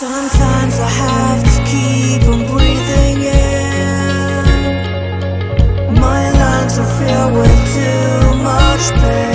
Sometimes I have to keep on breathing in. My lungs are filled with too much pain.